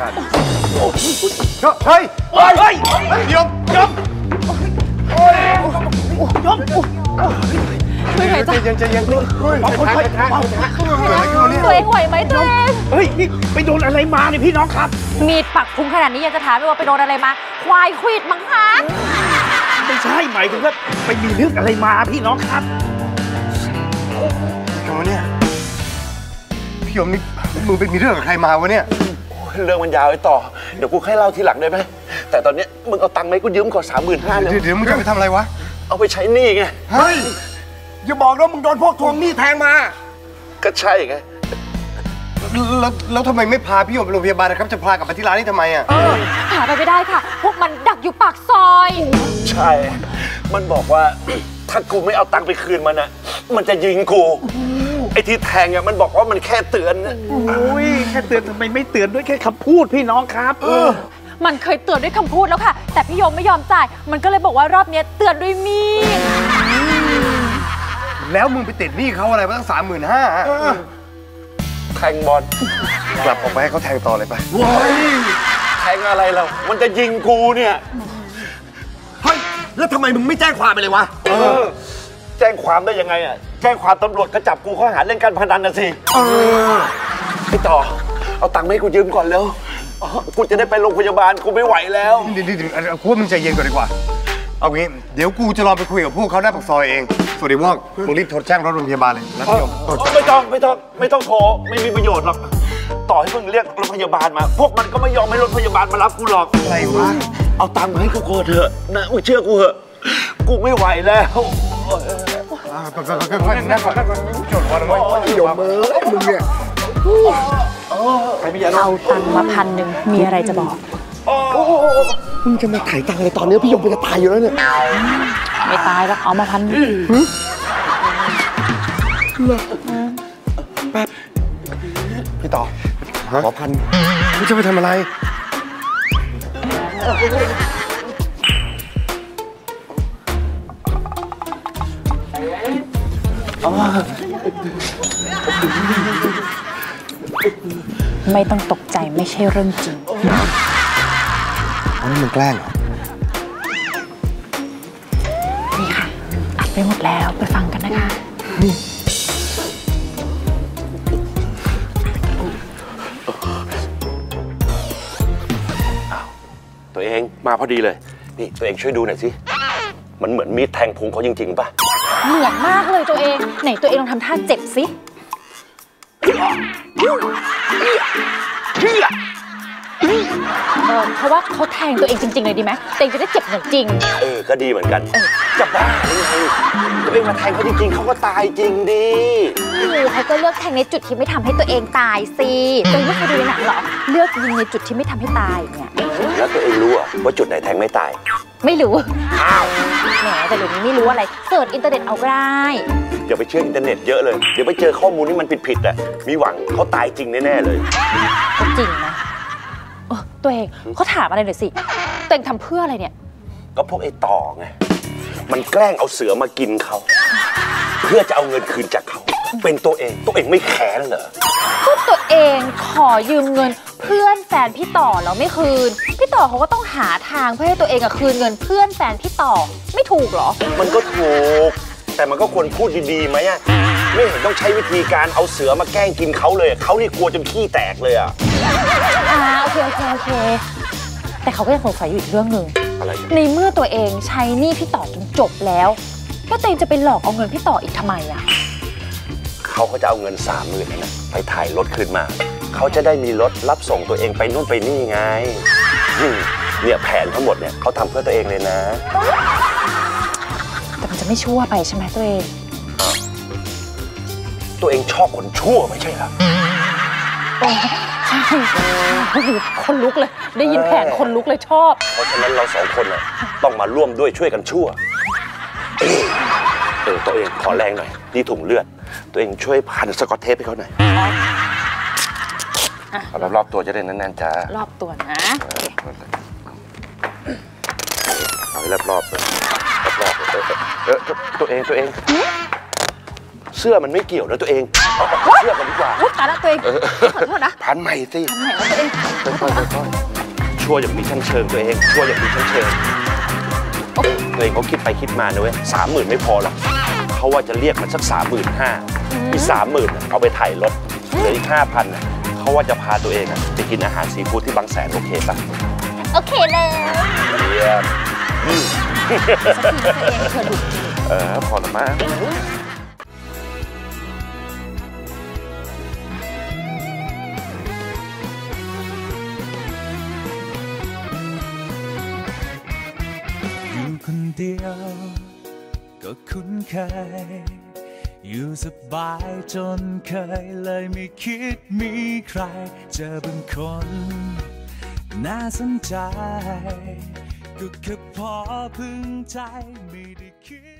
ชาติเฮ้ยเฮ้ยยอมยอมโอ้ยยอมช่วยหน่อยจ้ะยังตัวเองไหวไหมตัวเองเฮ้ยนี่ไปโดนอะไรมาเนี่ยพี่น้องครับมีดปักพุงขนาดนี้ยังจะถามว่าไปโดนอะไรมาควายขวิดมั้งคะไม่ใช่หมายถึงว่าไปมีเรื่องอะไรมาพี่น้องครับพี่ยมเนี่ยพี่ยมนี่มึงไปมีเรื่องกับใครมาวะเนี่ยเรื่องมันยาวไอ้ต่อเดี๋ยวกูให้เล่าทีหลังได้ไหมแต่ตอนนี้มึงเอาตังค์ไหมกูยืมก่อน35,000เลยเดี๋ยวมึงจะไปทำอะไรวะเอาไปใช้หนี้ไงเฮ้ยอย่าบอกนะมึงโดนพวกทวงหนี้แทงมาก็ใช่ไงแล้วทำไมไม่พาพี่ยมไปโรงพยาบาลนะครับจะพากลับมาที่ร้านนี่ทำไมอ่ะหาไปไม่ได้ค่ะพวกมันดักอยู่ปากซอยใช่มันบอกว่าถ้ากูไม่เอาตังค์ไปคืนมันนะมันจะยิงกูไอ้ที่แทงอ่ะมันบอกว่ามันแค่เตือนอุ้ยแค่เตือนทำไมไม่เตือนด้วยแค่คำพูดพี่น้องครับมันเคยเตือนด้วยคำพูดแล้วค่ะแต่พี่ยมไม่ยอมจ่ายมันก็เลยบอกว่ารอบนี้เตือนด้วยมีดแล้วมึงไปติดหนี้เขาอะไรมาตั้ง35,000แทงบอลกลับออกไปให้เขาแทงต่อเลยไปแทงอะไรเรามันจะยิงกูเนี่ยเฮ้ยแล้วทำไมมึงไม่แจ้งความไปเลยวะแจ้งความได้ยังไงอ่ะแจ้งความตำรวจก็จับกูข้อหาเล่นการพนันนะสิไปต่อเอาตังค์ให้กูยืมก่อนแล้วกูจะได้ไปโรงพยาบาลกูไม่ไหวแล้วเดี๋ยวกูมึงใจเย็นก่อนดีกว่าเอางี้เดี๋ยวกูจะลองไปคุยกับพวกเขาหน้าปากซอยเองสวัสดีพวกมึงรีบโทรแจ้งรถโรงพยาบาลเลยนะพี่ยมไม่ต้องโทรไม่มีประโยชน์หรอกต่อให้มึงเรียกรถพยาบาลมาพวกมันก็ไม่ยอมให้รถพยาบาลมารับกูหรอกอะไรวะเอาตังค์มาให้กูก่อนเถอะนะเชื่อกูเถอะกูไม่ไหวแล้วค่อยๆนะก่อนจดวันไว้พี่ยมเอ้ยมึงเนี่ยเอาตังค์มา1,000มีอะไรจะบอกมึงจะมาถ่ายตังค์เลยตอนนี้พี่ยมเป็นกระต่ายอยู่แล้วเนี่ยไม่ตายแล้วเอามา1,000แป๊บพี่ต่อขอ1,000พี่จะไปทำอะไรไม่ต้องตกใจไม่ใช่เรื่องจริงนี่มันแกล้งเหรอนี่ค่ะอัดไปหมดแล้วไปฟังกันนะคะนี่ตัวเองมาพอดีเลยนี่ตัวเองช่วยดูหน่อยสิมันเหมือนมีดแทงพุงเขาจริงๆป่ะเหมือนมากเลยตัวเองไหนตัวเองลองทำท่าเจ็บสิเพราะว่าเขาแทงตัวเองจริงๆเลยดีไหมตัวเองจะได้เจ็บเหมือนจริงก็ดีเหมือนกันจะบ้าตัวเองมาแทงเขาจริงๆเขาก็ตายจริงดิเขาก็เลือกแทงในจุดที่ไม่ทำให้ตัวเองตายสิตัวเองไม่เคยดูหนังหรอเลือกยิงในจุดที่ไม่ทำให้ตายเนี่ยแล้วตัวเองรู้ว่าจุดไหนแทงไม่ตายไม่รู้อ้าวแหมแต่เดี๋ยวนี้ไม่รู้อะไรเสิร์ชอินเทอร์เน็ตเอาก็ได้อย่าไปเชื่ออินเทอร์เน็ตเยอะเลยเดี๋ยวไปเจอข้อมูลที่มันผิดๆอ่ะมีหวังเขาตายจริงแน่ๆเลยจริงนะตัวเองเขาถามอะไรหน่อยสิตัวเองทำเพื่ออะไรเนี่ยก็พวกไอ้ต่อไงมันแกล้งเอาเสือมากินเขาเพื่อจะเอาเงินคืนจากเขาเป็นตัวเองไม่แค้นเหรอก็ตัวเองขอยืมเงินเพื่อนแฟนพี่ต่อแล้วไม่คืนพี่ต่อเขาก็ต้องหาทางเพื่อให้ตัวเองอะคืนเงินเพื่อนแฟนพี่ต่อไม่ถูกหรอมันก็ถูกแต่มันก็ควรพูดดีๆไหมอะไม่เห็นต้องใช้วิธีการเอาเสือมาแกล้งกินเขาเลยเขานี่กลัวจนขี้แตกเลยอะโอเคแต่เขาก็ยังสงสัยอยู่อีกเรื่องหนึ่งในเมื่อตัวเองใช้หนี้พี่ต่อจนจบแล้วก็ตัวเองจะไปหลอกเอาเงินพี่ต่ออีกทำไมอะเขาก็จะเอาเงิน30,000นะไปถ่ายรถคืนมาเขาจะได้มีรถรับส่งตัวเองไปนู่นไปนี่ไงเนี่ยแผนทั้งหมดเนี่ยเขาทำเพื่อตัวเองเลยนะแต่มันจะไม่ชั่วไปใช่ไหมตัวเองชอบคนชั่วไม่ใช่ครับใช่คนลุกเลยได้ยินแผนคนลุกเลยชอบเพราะฉะนั้นเราสองคนเนี่ยต้องมาร่วมด้วยช่วยกันชั่วตัวเองขอแรงหน่อยนี่ถุงเลือดตัวเองช่วยพันสกอตเทปให้เขาหน่อยรอบๆตัวจะได้แน่นๆจ้ารอบตัวนะเอาให้รอบๆเลยตัวเอง เสื้อมันไม่เกี่ยวนะตัวเองเสื้อมันดีกว่าตายแล้วตัวเองขอโทษนะพันใหม่สิพันใหม่แล้วตัวเองชัวร์อย่างมีชั้นเชิงตัวเองชัวร์อย่างมีชั้นเชิงตัวเองเขาคิดไปคิดมานะเว้ย30,000ไม่พอหรอกเขาว่าจะเรียกมันสัก35,000อีก30,000เอาไปถ่ายรถเหลืออีก5,000เขาว่าจะพาตัวเองไปกินอาหารซีฟู้ดที่บางแสนโอเคป่ะโอเคเลยเยี่ยมพอละมั้งอยู่คนเดียวก็คุ้นเคยอยู่สบายจนเคยเลยไม่คิดมีใครเจอเป็นคนน่าสนใจก็แค่พอพึงใจไม่ได้คิด